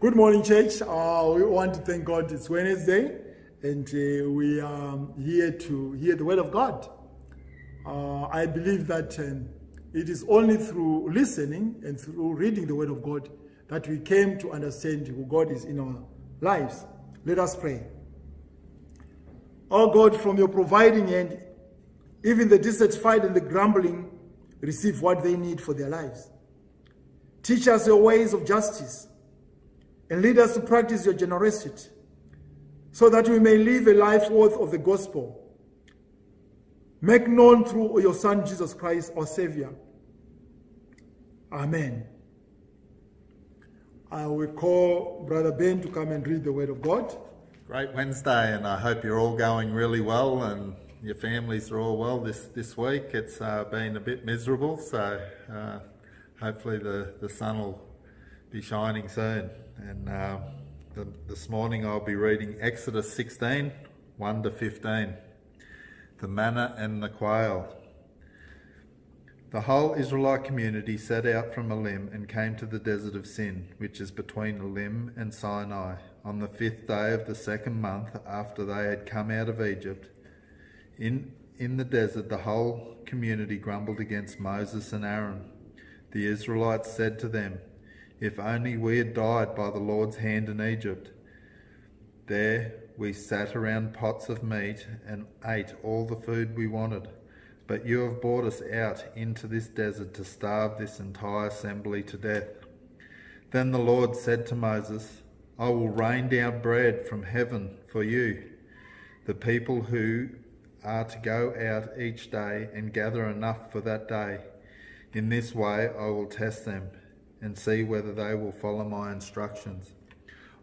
Good morning, church. We want to thank God. It's Wednesday, and we are here to hear the word of God. I believe that it is only through listening and through reading the word of God that we came to understand who God is in our lives. Let us pray. Oh God, from your providing hand, even the dissatisfied and the grumbling receive what they need for their lives. Teach us your ways of justice and lead us to practice your generosity so that we may live a life worth of the gospel. Make known through your Son, Jesus Christ, our Savior. Amen. I will call Brother Ben to come and read the Word of God. Great Wednesday, and I hope you're all going really well and your families are all well this week. It's been a bit miserable, so hopefully the sun will be shining soon. And this morning I'll be reading Exodus 16, 1 to 15. The manna and the quail. The whole Israelite community set out from Elim and came to the desert of Sin, which is between Elim and Sinai, on the 5th day of the second month after they had come out of Egypt. In the desert, the whole community grumbled against Moses and Aaron. The Israelites said to them, "If only we had died by the Lord's hand in Egypt. There we sat around pots of meat and ate all the food we wanted. But you have brought us out into this desert to starve this entire assembly to death." Then the Lord said to Moses, "I will rain down bread from heaven for you. The people who are to go out each day and gather enough for that day. In this way I will test them and see whether they will follow my instructions.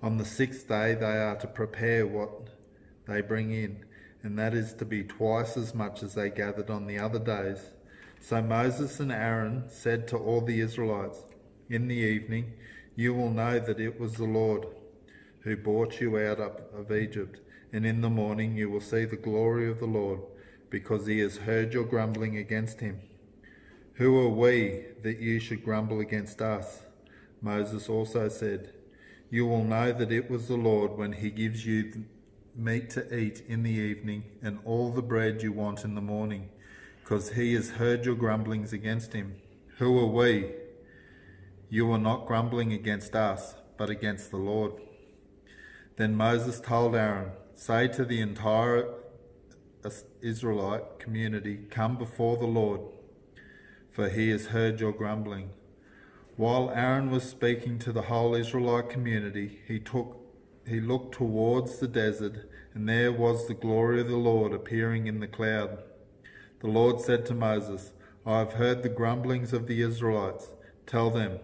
On the sixth day they are to prepare what they bring in, and that is to be twice as much as they gathered on the other days." So Moses and Aaron said to all the Israelites, "In the evening you will know that it was the Lord who brought you out of Egypt, and in the morning you will see the glory of the Lord, because he has heard your grumbling against him. Who are we that you should grumble against us?" Moses also said, "You will know that it was the Lord when he gives you meat to eat in the evening and all the bread you want in the morning, because he has heard your grumblings against him. Who are we? You are not grumbling against us, but against the Lord." Then Moses told Aaron, "Say to the entire Israelite community, 'Come before the Lord, for he has heard your grumbling.'" While Aaron was speaking to the whole Israelite community, he looked towards the desert, and there was the glory of the Lord appearing in the cloud. The Lord said to Moses, "I have heard the grumblings of the Israelites. Tell them,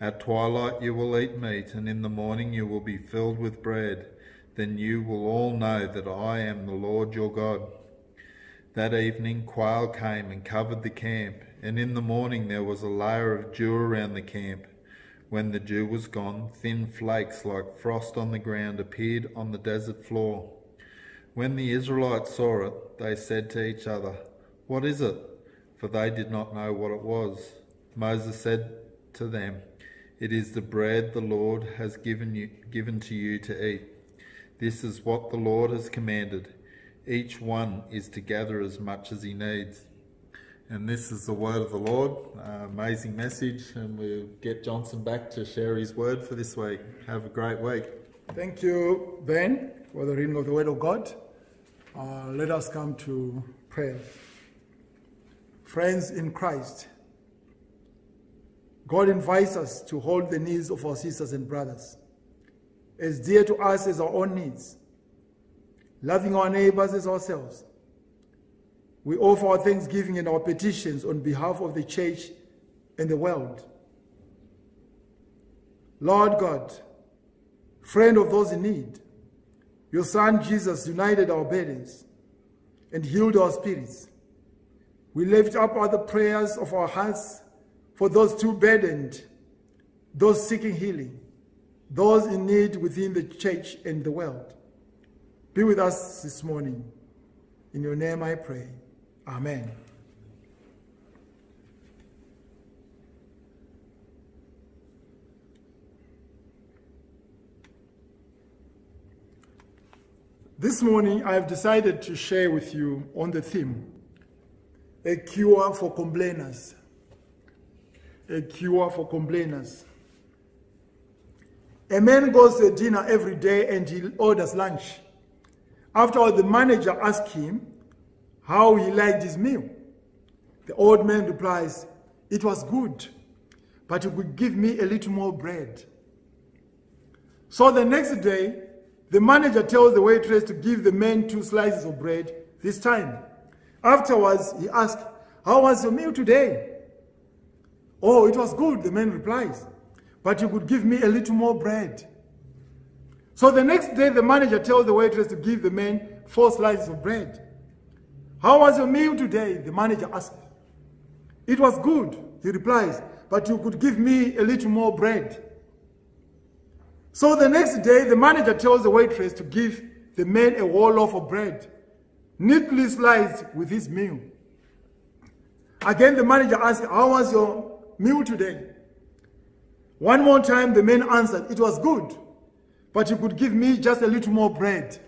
'At twilight you will eat meat, and in the morning you will be filled with bread. Then you will all know that I am the Lord your God.'" That evening quail came and covered the camp, and in the morning there was a layer of dew around the camp. When the dew was gone, thin flakes like frost on the ground appeared on the desert floor. When the Israelites saw it, they said to each other, "What is it?" For they did not know what it was. Moses said to them, "It is the bread the Lord has given to you to eat. This is what the Lord has commanded. Each one is to gather as much as he needs." And this is the word of the Lord. Amazing message, and we'll get Johnson back to share his word for this week. Have a great week. Thank you, Ben, for the reading of the word of God. Let us come to prayer. Friends in Christ, God invites us to hold the needs of our sisters and brothers as dear to us as our own needs, loving our neighbors as ourselves. We offer our thanksgiving and our petitions on behalf of the church and the world. Lord God, friend of those in need, your Son Jesus united our burdens and healed our spirits. We lift up other prayers of our hearts for those too burdened, those seeking healing, those in need within the church and the world. Be with us this morning. In your name I pray. Amen. This morning, I have decided to share with you on the theme, a cure for complainers. A cure for complainers. A man goes to dinner every day and he orders lunch. After all, the manager asks him how he liked his meal. The old man replies, "It was good, but you could give me a little more bread." So the next day, the manager tells the waitress to give the man 2 slices of bread this time. Afterwards, he asks, "How was your meal today?" "Oh, it was good," the man replies, "but you could give me a little more bread." So the next day, the manager tells the waitress to give the man 4 slices of bread. "How was your meal today?" the manager asks. "It was good," he replies, "but you could give me a little more bread." So the next day, the manager tells the waitress to give the man a whole loaf of bread, neatly sliced with his meal. Again, the manager asks, "How was your meal today?" One more time, the man answered, "It was good, but you could give me just a little more bread."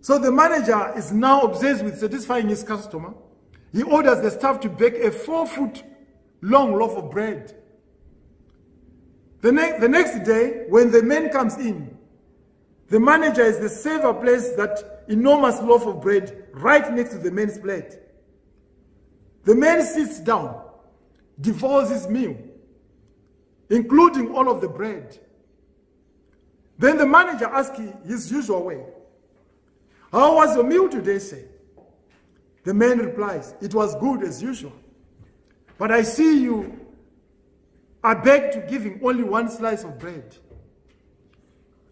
So the manager is now obsessed with satisfying his customer. He orders the staff to bake a 4-foot-long loaf of bread. The next day, when the man comes in, the manager is the server places that enormous loaf of bread right next to the man's plate. The man sits down, devours his meal, including all of the bread. Then the manager asks his usual way, "How was your meal today, sir?" The man replies, "It was good as usual, but I see you I beg to give him only 1 slice of bread.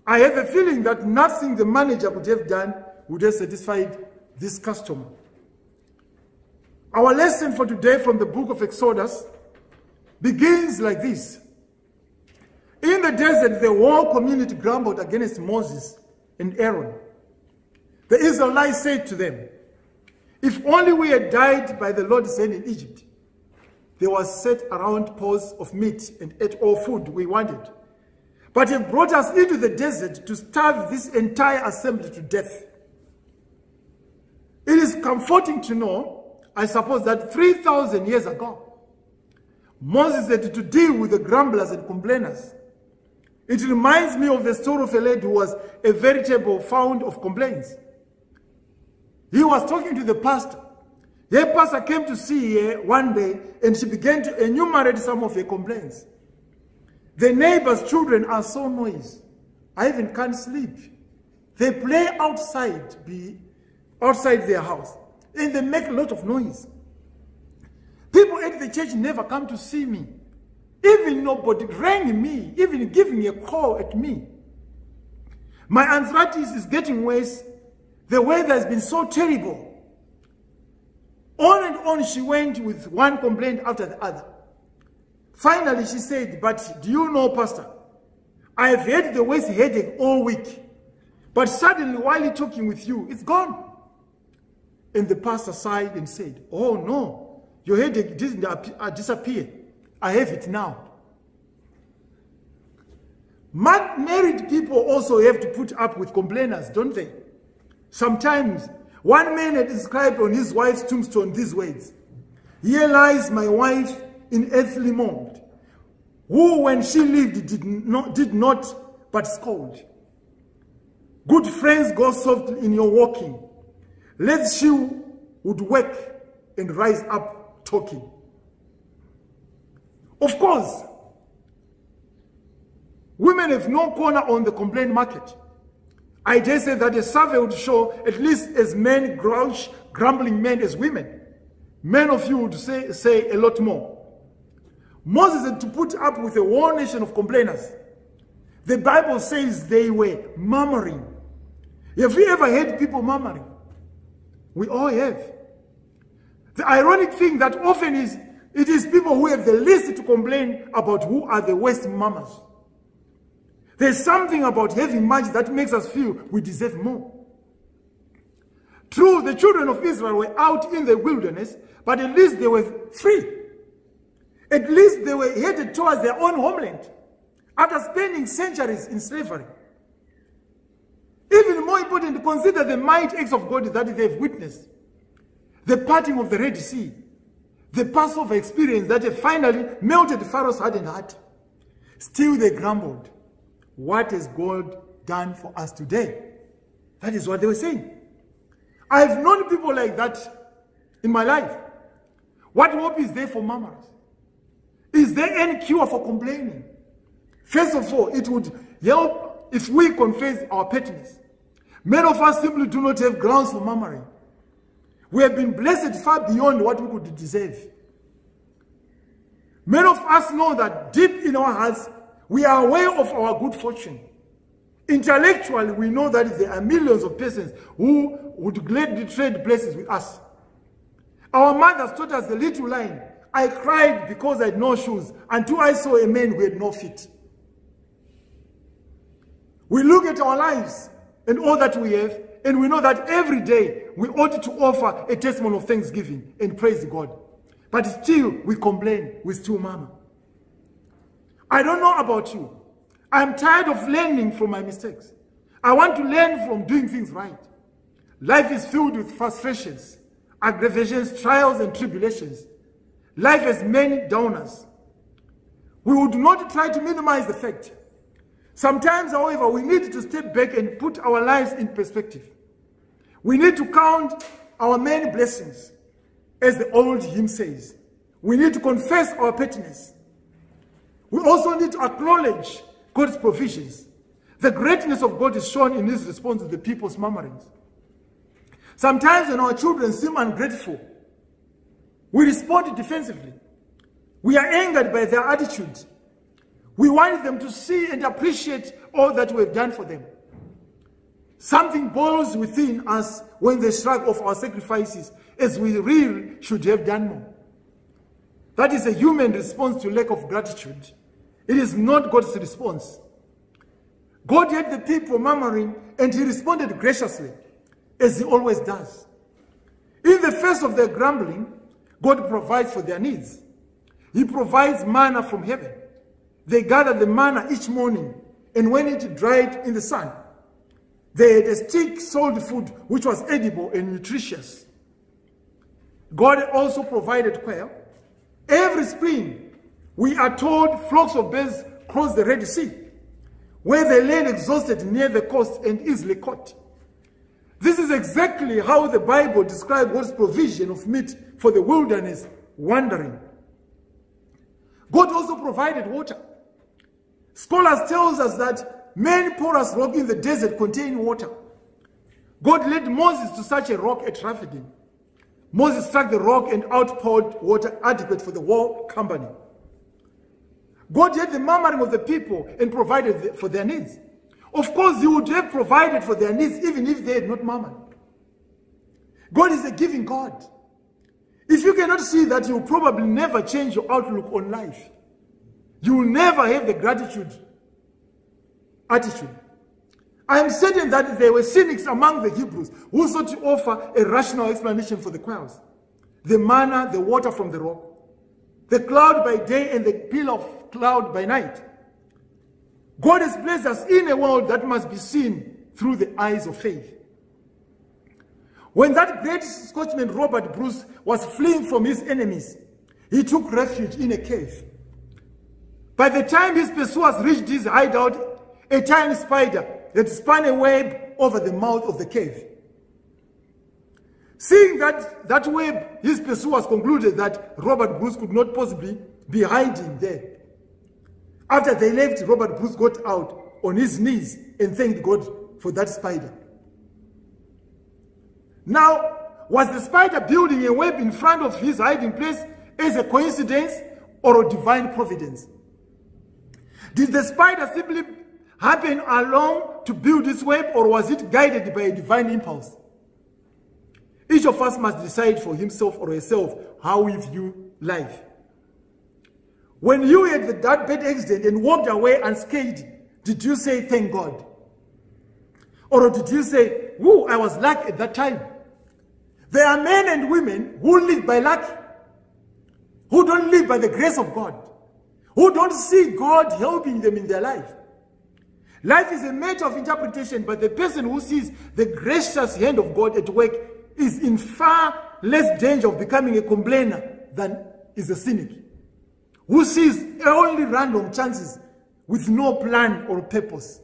I have a feeling that nothing the manager could have done would have satisfied this customer." Our lesson for today from the book of Exodus begins like this. In the desert, the whole community grumbled against Moses and Aaron. The Israelites said to them, "If only we had died by the Lord's hand in Egypt." They were set around pots of meat and ate all food we wanted. But he brought us into the desert to starve this entire assembly to death. It is comforting to know, I suppose, that 3,000 years ago, Moses had to deal with the grumblers and complainers. It reminds me of the story of a lady who was a veritable fount of complaints. He was talking to the pastor. Her pastor came to see her one day, and she began to enumerate some of her complaints. "The neighbors' children are so noisy. I even can't sleep. They play outside their house, and they make a lot of noise. People at the church never come to see me. Even nobody rang me, even giving a call at me. My arthritis is getting worse. The weather has been so terrible." On and on she went with one complaint after the other. Finally she said, "But do you know, Pastor, I have had the worst headache all week. But suddenly while talking with you, it's gone." And the pastor sighed and said, "Oh no, your headache didn't disappear. I have it now." Married people also have to put up with complainers, don't they? Sometimes one man had inscribed on his wife's tombstone these words, "Here lies my wife in earthly mold, who when she lived did not but scold. Good friends, go softly in your walking, lest she would wake and rise up talking." Of course, women have no corner on the complaint market. I dare say that a survey would show at least as many grumbling men as women. Men of you would say a lot more. Moses had to put up with a whole nation of complainers. The Bible says they were murmuring. Have you ever heard people murmuring? We all have. The ironic thing that often is, it is people who have the least to complain about who are the worst murmurs. There's something about having much that makes us feel we deserve more. True, the children of Israel were out in the wilderness, but at least they were free. At least they were headed towards their own homeland after spending centuries in slavery. more important, consider the mighty acts of God that they've witnessed. The parting of the Red Sea, the Passover experience that finally melted Pharaoh's hardened heart. Still they grumbled. What has God done for us today? That is what they were saying. I've known people like that in my life. What hope is there for murmurs? Is there any cure for complaining? First of all, it would help if we confess our pettiness. Many of us simply do not have grounds for murmuring. We have been blessed far beyond what we could deserve. Many of us know that deep in our hearts, we are aware of our good fortune. Intellectually, we know that there are millions of persons who would gladly trade places with us. Our mothers taught us the little line, I cried because I had no shoes until I saw a man who had no feet. We look at our lives and all that we have, and we know that every day we ought to offer a testimony of thanksgiving and praise God. But still we complain, we still murmur. I don't know about you. I'm tired of learning from my mistakes. I want to learn from doing things right. Life is filled with frustrations, aggravations, trials and tribulations. Life has many downers. We would not try to minimize the fact. Sometimes, however, we need to step back and put our lives in perspective. We need to count our many blessings. As the old hymn says, we need to confess our pettiness. We also need to acknowledge God's provisions. The greatness of God is shown in his response to the people's murmurings. Sometimes when our children seem ungrateful, we respond defensively. We are angered by their attitude. We want them to see and appreciate all that we have done for them. Something boils within us when they shrug off our sacrifices, as we really should have done more. That is a human response to lack of gratitude. It is not God's response. God heard the people murmuring and he responded graciously, as he always does. In the face of their grumbling, God provides for their needs. He provides manna from heaven. They gathered the manna each morning, and when it dried in the sun, they had a stick sold food which was edible and nutritious. God also provided quail. Every spring, we are told flocks of birds cross the Red Sea, where they lay exhausted near the coast and easily caught. This is exactly how the Bible describes God's provision of meat for the wilderness wandering. God also provided water. Scholars tell us that many porous rocks in the desert contain water. God led Moses to such a rock at Rephidim. Moses struck the rock and outpoured water adequate for the whole company. God heard the murmuring of the people and provided for their needs. Of course, he would have provided for their needs even if they had not murmured. God is a giving God. If you cannot see that, you will probably never change your outlook on life. You will never have the gratitude attitude. I am certain that there were cynics among the Hebrews who sought to offer a rational explanation for the quails, the manna, the water from the rock, the cloud by day and the pillar of cloud by night. God has placed us in a world that must be seen through the eyes of faith. When that great Scotsman Robert Bruce was fleeing from his enemies, he took refuge in a cave. By the time his pursuers reached his hideout, a tiny spider that spun a web over the mouth of the cave. Seeing that web, his pursuers concluded that Robert Bruce could not possibly be hiding there. After they left, Robert Bruce got out on his knees and thanked God for that spider. Now, was the spider building a web in front of his hiding place as a coincidence or a divine providence? Did the spider simply happen along to build this web, or was it guided by a divine impulse? Each of us must decide for himself or herself how we view life. When you had that bad accident and walked away unscathed, did you say, thank God? Or did you say, woo, I was lucky at that time? There are men and women who live by luck, who don't live by the grace of God, who don't see God helping them in their life. Life is a matter of interpretation, but the person who sees the gracious hand of God at work is in far less danger of becoming a complainer than is a cynic, who sees only random chances with no plan or purpose.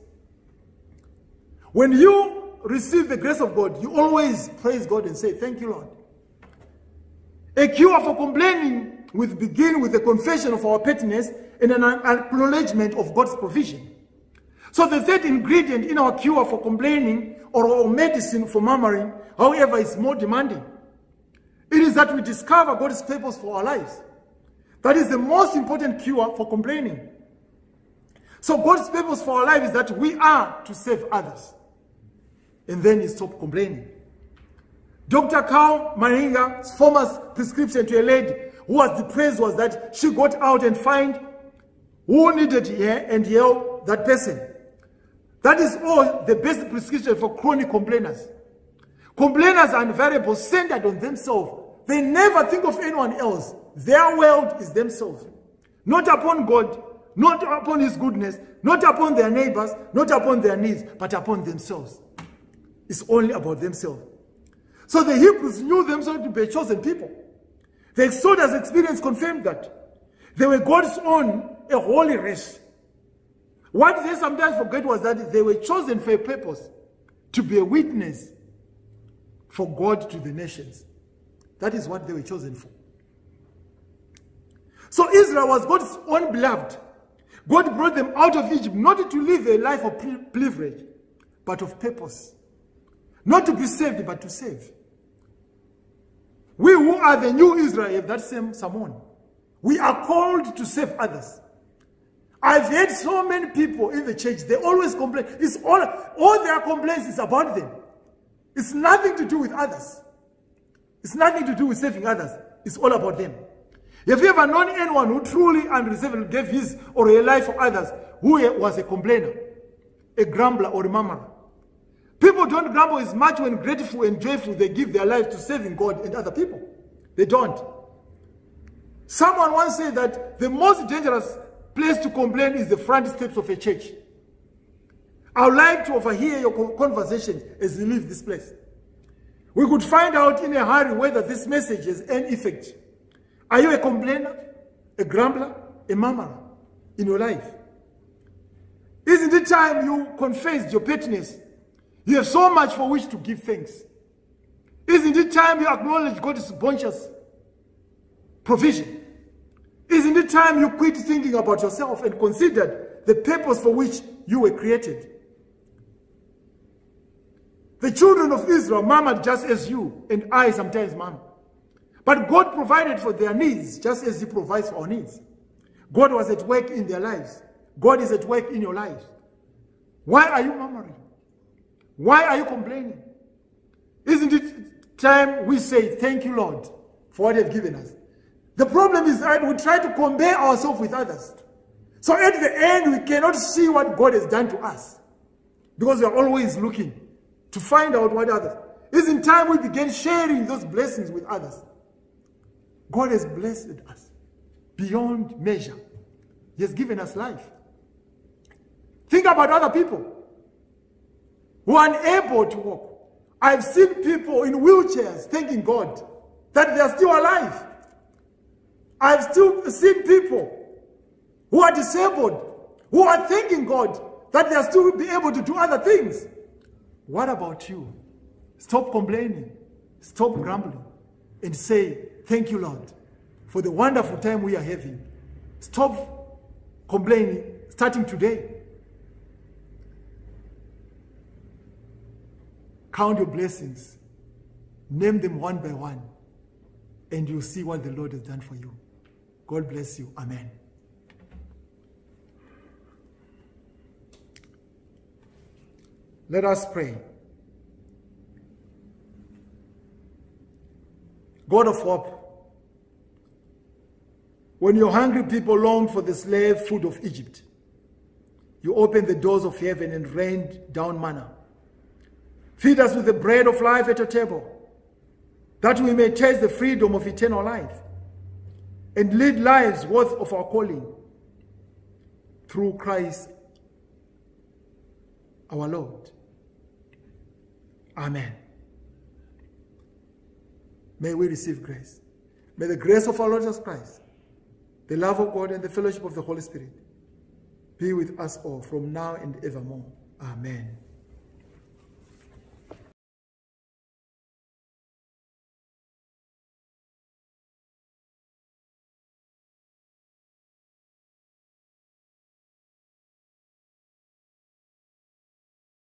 When you receive the grace of God, you always praise God and say, thank you, Lord. A cure for complaining will begin with a confession of our pettiness and an acknowledgement of God's provision. So the third ingredient in our cure for complaining, or our medicine for murmuring, however, is more demanding. It is that we discover God's purpose for our lives. That is the most important cure for complaining. So God's purpose for our life is that we are to save others. And then you stop complaining. Dr. Carl Maringa's former prescription to a lady who was depressed was that she got out and find who needed her and heal that person. That is all the best prescription for chronic complainers. Complainers are invariable, centered on themselves. They never think of anyone else. Their world is themselves. Not upon God, not upon his goodness, not upon their neighbors, not upon their needs, but upon themselves. It's only about themselves. So the Hebrews knew themselves to be a chosen people. The Exodus experience confirmed that. They were God's own, a holy race. What they sometimes forget was that they were chosen for a purpose, to be a witness for God to the nations. That is what they were chosen for. So Israel was God's own beloved. God brought them out of Egypt not to live a life of privilege, but of purpose. Not to be saved, but to save. We who are the new Israel have that same sermon. We are called to save others. I've heard so many people in the church, they always complain. It's all their complaints is about them. It's nothing to do with others. It's nothing to do with saving others. It's all about them. Have you ever known anyone who truly and reservedly gave his or her life for others who was a complainer, a grumbler, or a murmurer? People don't grumble as much when grateful and joyful they give their life to serving God and other people. They don't. Someone once said that the most dangerous place to complain is the front steps of a church. I would like to overhear your conversation as you leave this place. We could find out in a hurry whether this message has any effect. Are you a complainer, a grumbler, a murmurer in your life? Isn't it time you confessed your pettiness? You have so much for which to give thanks. Isn't it time you acknowledge God's bounteous provision? Isn't it time you quit thinking about yourself and considered the purpose for which you were created? The children of Israel murmured just as you and I sometimes murmur. But God provided for their needs just as he provides for our needs. God was at work in their lives. God is at work in your lives. Why are you murmuring? Why are you complaining? Isn't it time we say, thank you, Lord, for what you have given us? The problem is that we try to compare ourselves with others. So at the end, we cannot see what God has done to us because we are always looking to find out what others. Isn't time we begin sharing those blessings with others? God has blessed us beyond measure. He has given us life. Think about other people who are unable to walk. I've seen people in wheelchairs thanking God that they are still alive. I've still seen people who are disabled, who are thanking God that they are still be able to do other things. What about you? Stop complaining. Stop grumbling and say, thank you, Lord, for the wonderful time we are having. Stop complaining starting today. Count your blessings. Name them one by one. And you'll see what the Lord has done for you. God bless you. Amen. Let us pray. God of hope, when your hungry people longed for the slave food of Egypt, you opened the doors of heaven and rained down manna. Feed us with the bread of life at your table, that we may taste the freedom of eternal life and lead lives worth of our calling. Through Christ our Lord. Amen. May we receive grace. May the grace of our Lord Jesus Christ, the love of God, and the fellowship of the Holy Spirit be with us all from now and evermore. Amen.